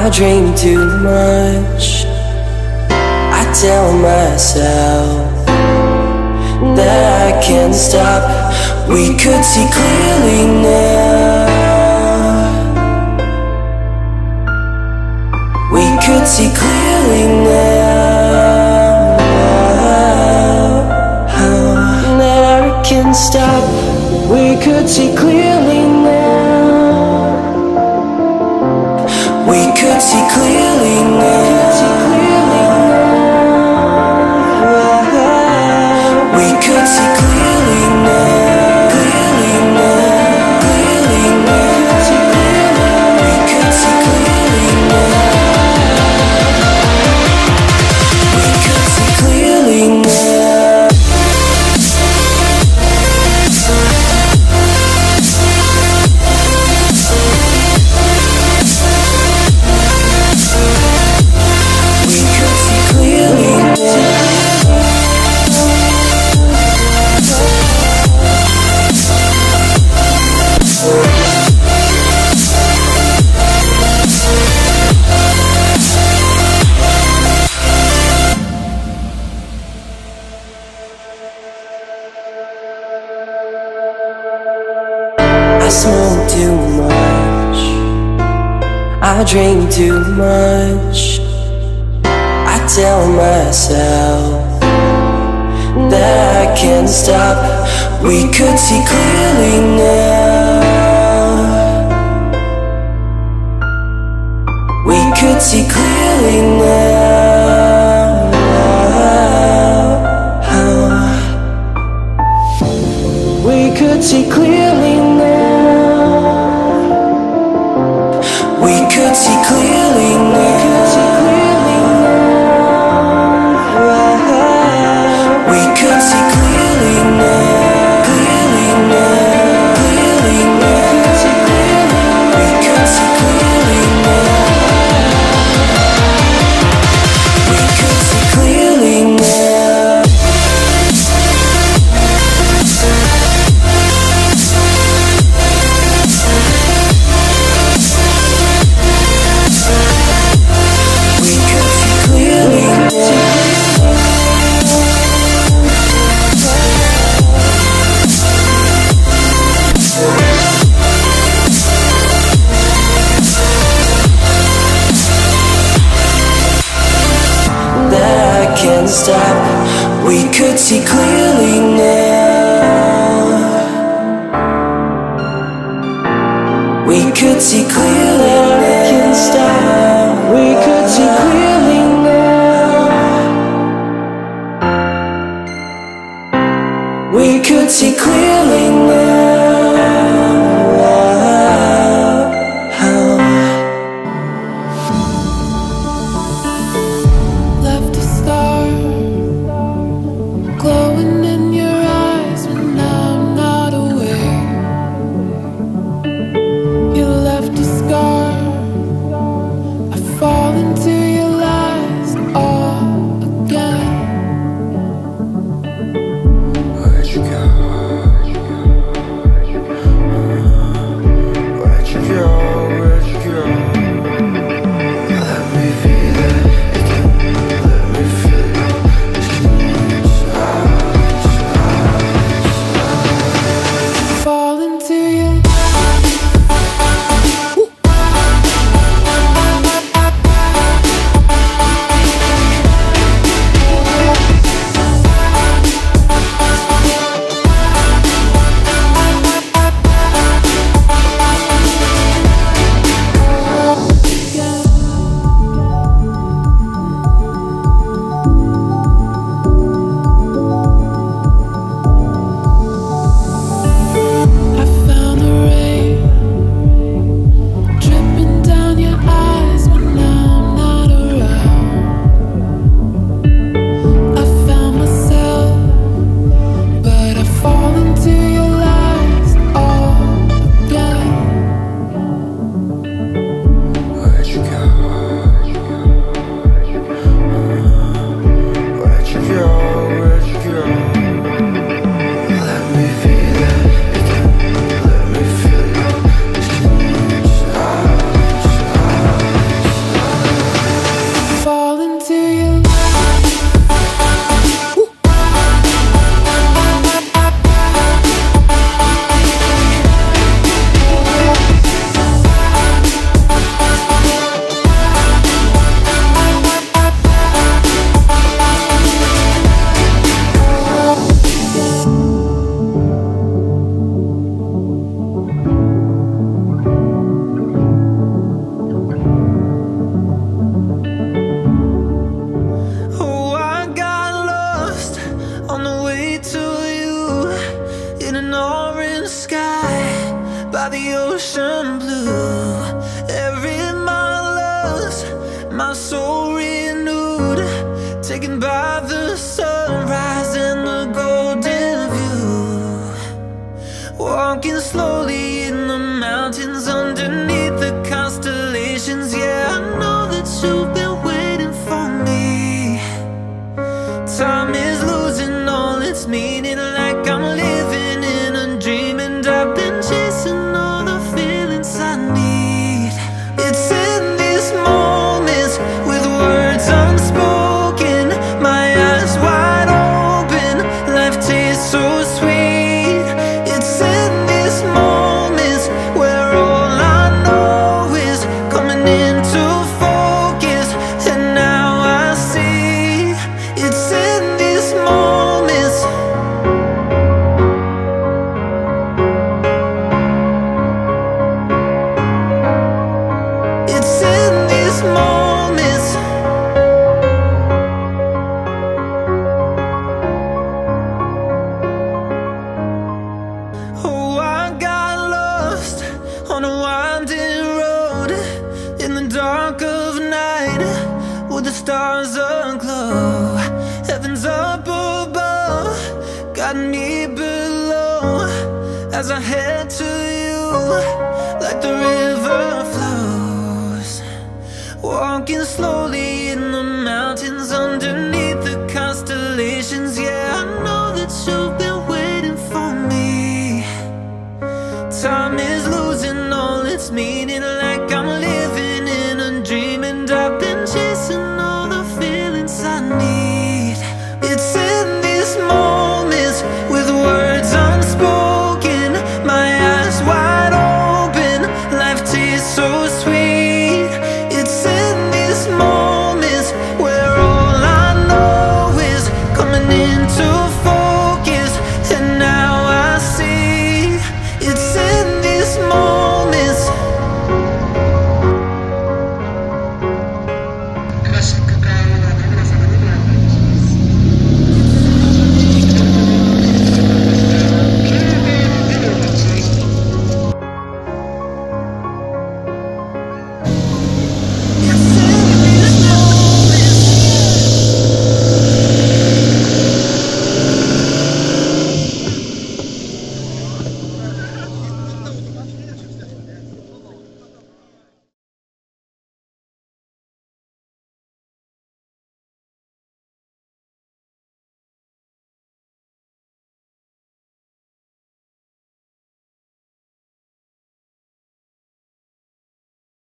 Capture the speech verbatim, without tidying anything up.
I dream too much. I tell myself that I can't stop. We could see clearly now. We could see clearly now. How that I can't stop. We could see clearly now. We could see clearly now. We could see clearly now, clearly now, clearly now. We could see clearly now. We could see clearly now. We could see clearly now. I smoke too much. I drink too much. I tell myself that I can't stop. We could see clearly now. We could see clearly now. We could see clearly now. We could see clearly now. We could see clearly now. Clearly now. Clearly now. We could see clearly now. We could see clearly now. Stop. We could see clearly now. We could see clearly now. Stop. We could see clearly now. We could see clearly now. Left a star glowing in your the ocean blue. Every mile loves my soul renewed, taken by the sunrise and the golden view. Walking slowly in the mountains underneath the constellations. Yeah, I know that you've been waiting for me. Time is losing all its meaning, like I'm living in a dream, and I've been chasing all the feelings I need. It's in these moments with words unspoken, my eyes wide open, life tastes so sweet. It's in these moments where all I know is coming into focus, and now I see. It's in these moments. It's in these moments. Oh, I got lost on a winding road in the dark of night with the stars aglow. Heaven's up above, got me below as I head to you, like the river flows. Walking slowly